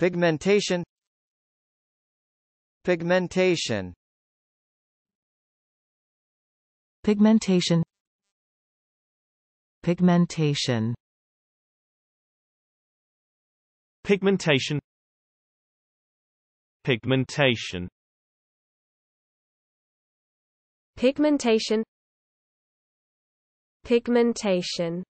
Pigmentation. Pigmentation. Pigmentation. Pigmentation. Pigmentation. Pigmentation. Pigmentation. Pigmentation.